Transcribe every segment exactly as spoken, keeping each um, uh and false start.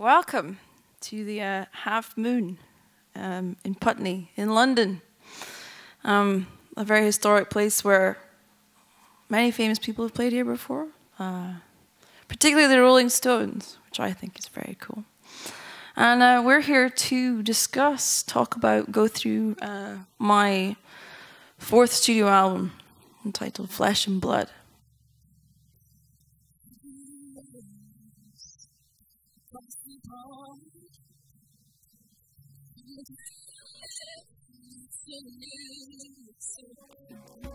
Welcome to the uh, Half Moon um, in Putney, in London. Um, a very historic place where many famous people have played here before, uh, particularly the Rolling Stones, which I think is very cool. And uh, we're here to discuss, talk about, go through uh, my fourth studio album entitled Flesh and Blood.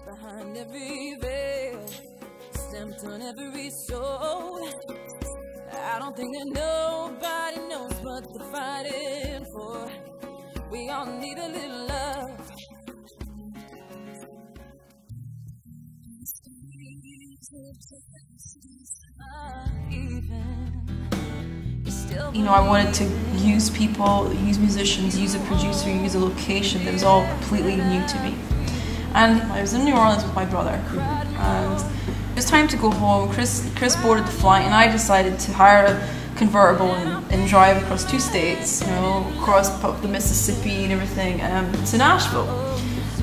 Behind every veil, stamped on every soul, I don't think that nobody knows what they're fighting for. We all need a little love. You know, I wanted to use people, use musicians, use a producer, use a location that was all completely new to me. And I was in New Orleans with my brother, and it was time to go home. Chris, Chris boarded the flight, and I decided to hire a convertible and, and drive across two states, you know, across up the Mississippi and everything, um, to Nashville.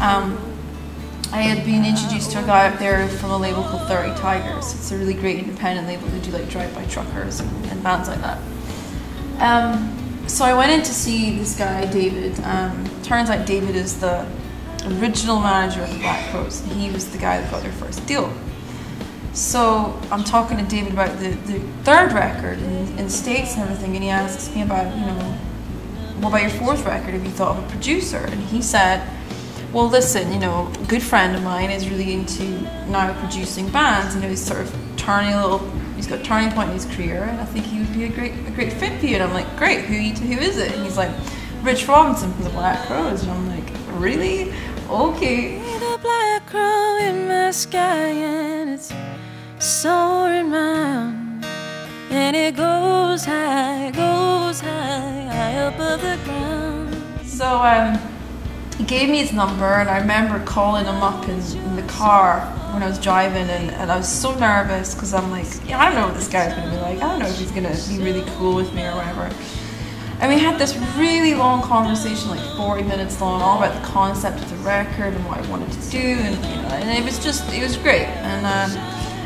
Um, I had been introduced to a guy up there from a label called thirty Tigers. It's a really great independent label who do like drive-by truckers and, and bands like that. Um, so I went in to see this guy, David. Um, turns out David is the original manager of the Black Crowes. He was the guy that got their first deal. So I'm talking to David about the, the third record in, in the States and everything, and he asks me about, you know, what about your fourth record? Have you thought of a producer? And he said, well, listen, you know, a good friend of mine is really into now producing bands, and he's sort of turning a little, he's got a turning point in his career, and I think he would be a great, a great fit for you. And I'm like, great, who, who is it? And he's like, Rich Robinson from the Black Crowes. And I'm like, really? Okay. The black crow in my sky, and it's soaring round, and it goes high, goes high, high above the ground. So um, he gave me his number, and I remember calling him up in, in the car when I was driving, and, and I was so nervous because I'm like, yeah, I don't know what this guy's gonna be like. I don't know if he's gonna be really cool with me or whatever. And we had this really long conversation, like forty minutes long, all about the concept of the record and what I wanted to do, and you know, and it was just, it was great. And um,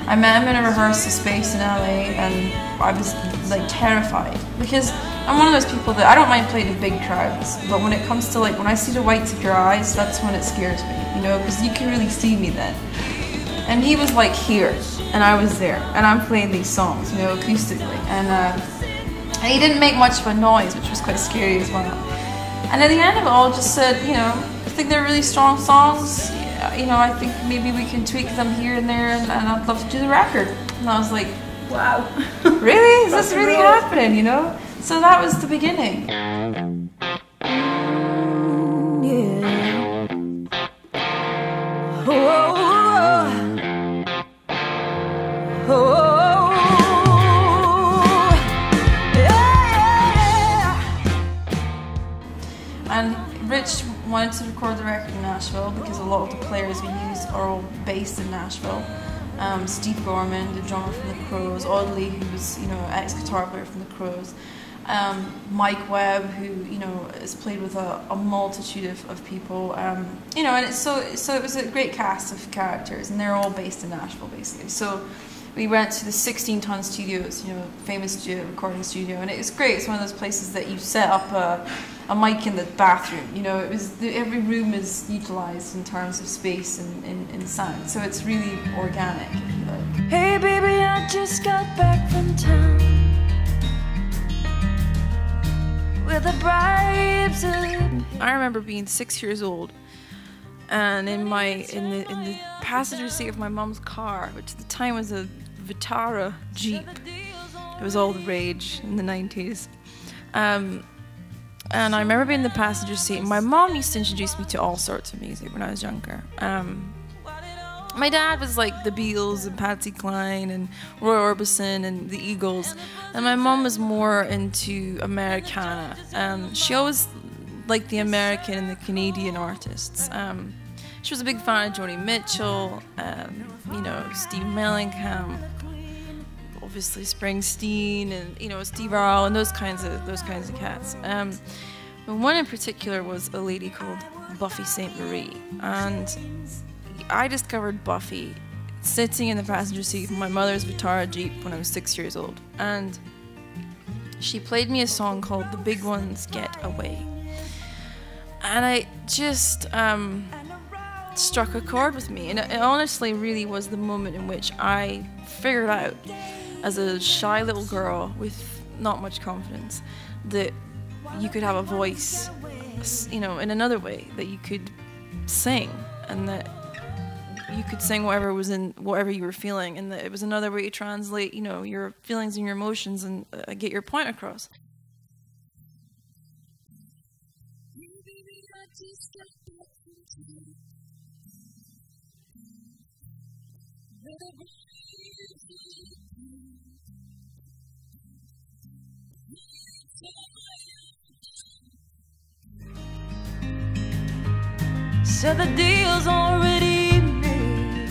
I met him in a rehearsal space in L A, and I was like terrified because I'm one of those people that I don't mind playing in big crowds, but when it comes to like when I see the whites of your eyes, that's when it scares me, you know, because you can really see me then. And he was like here, and I was there, and I'm playing these songs, you know, acoustically, and. Uh, And he didn't make much of a noise, which was quite scary as well. And at the end of it all, just said, you know, I think they're really strong songs. Yeah, you know, I think maybe we can tweak them here and there, and, and I'd love to do the record. And I was like, wow, really? Is this really happening, you know? So that was the beginning. Wanted to record the record in Nashville because a lot of the players we use are all based in Nashville. Um, Steve Gorman, the drummer from the Crowes, Audley, who was, you know, ex-guitar player from the Crowes, um, Mike Webb, who, you know, has played with a, a multitude of, of people, um, you know, and it's so so it was a great cast of characters, and they're all based in Nashville basically. So we went to the sixteen ton studios, you know, famous studio, recording studio, and it was great. It's one of those places that you set up a, a mic in the bathroom. You know, it was the, every room is utilized in terms of space and, and, and sound, so it's really organic, if you like. Hey, baby, I just got back from town with a bribes. I remember being six years old. And in my in the in the passenger seat of my mum's car, which at the time was a Vitara Jeep, it was all the rage in the nineties. Um, and I remember being in the passenger seat. My mom used to introduce me to all sorts of music when I was younger. Um, my dad was like the Beatles and Patsy Cline and Roy Orbison and the Eagles, and my mom was more into Americana. Um, she always like the American and the Canadian artists. Um, she was a big fan of Joni Mitchell, um, you know, Steve Mellencamp, obviously Springsteen and, you know, Steve Earle and those kinds of those kinds of cats. Um, but one in particular was a lady called Buffy Sainte-Marie, and I discovered Buffy sitting in the passenger seat of my mother's Vitara Jeep when I was six years old, and she played me a song called "The Big Ones Get Away," and I just um, struck a chord with me, and it honestly really was the moment in which I figured out, as a shy little girl with not much confidence, that you could have a voice, you know, in another way, that you could sing, and that you could sing whatever was in whatever you were feeling, and that it was another way to translate, you know, your feelings and your emotions and uh, get your point across. So the deal's already made.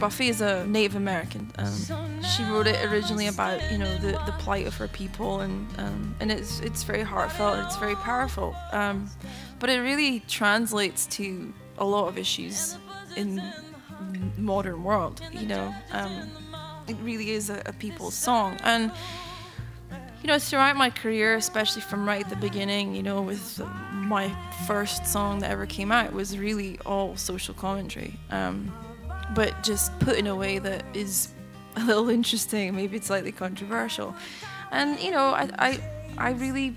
Buffy is a Native American. Um, she wrote it originally about, you know, the, the plight of her people, and um, and it's it's very heartfelt. It's very powerful, um, but it really translates to a lot of issues in modern world. You know, um, it really is a, a people's song. And you know, throughout my career, especially from right at the beginning, you know, with my first song that ever came out, was really all social commentary, um, but just put in a way that is a little interesting, maybe it's slightly controversial. And you know, I, I, I really,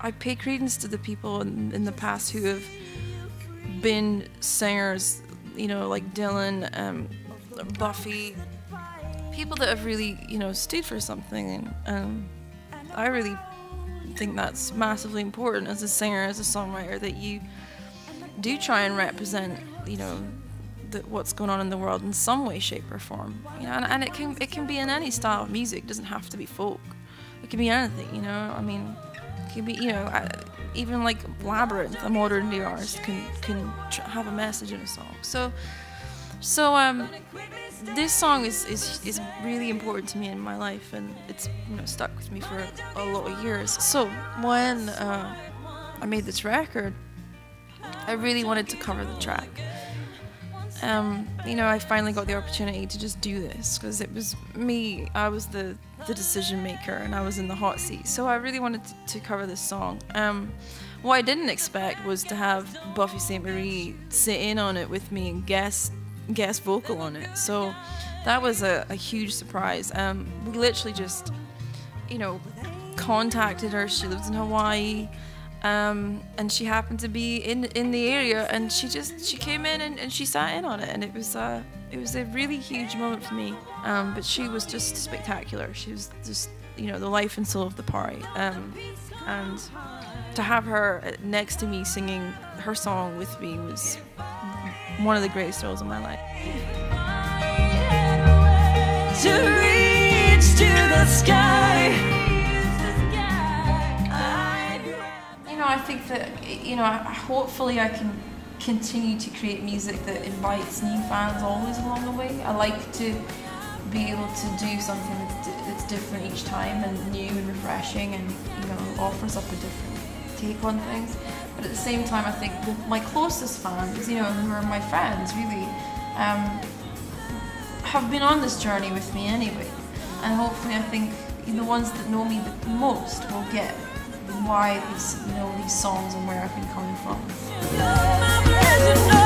I pay credence to the people in, in the past who have been singers, you know, like Dylan, um, Buffy, people that have really, you know, stood for something. And, um, I really think that's massively important as a singer, as a songwriter, that you do try and represent, you know, the, what's going on in the world in some way, shape, or form. You know, and, and it can it can be in any style of music. It doesn't have to be folk. It can be anything. You know, I mean, it can be, you know, I, even like Labyrinth, a modern day artist, can can tr have a message in a song. So, so um. This song is, is, is really important to me in my life, and it's, you know, stuck with me for a lot of years. So when uh, I made this record, I really wanted to cover the track. Um, you know, I finally got the opportunity to just do this, because it was me, I was the, the decision maker, and I was in the hot seat. So I really wanted to, to cover this song. Um, what I didn't expect was to have Buffy Sainte-Marie sit in on it with me and guest guest vocal on it, so that was a, a huge surprise. Um, we literally just, you know, contacted her. She lives in Hawaii, um, and she happened to be in in the area, and she just she came in and, and she sat in on it, and it was uh, it was a really huge moment for me. Um, but she was just spectacular. She was just, you know, the life and soul of the party, um, and to have her next to me singing her song with me was one of the greatest roles in my life. To reach to the sky. You know, I think that, you know, hopefully I can continue to create music that invites new fans always along the way. I like to be able to do something that's, that's different each time, and new and refreshing, and, you know, offers up a different take on things. But at the same time, I think my closest fans, you know, who are my friends, really, um, have been on this journey with me anyway. And hopefully, I think the ones that know me the most will get why these, you know, these songs and where I've been coming from.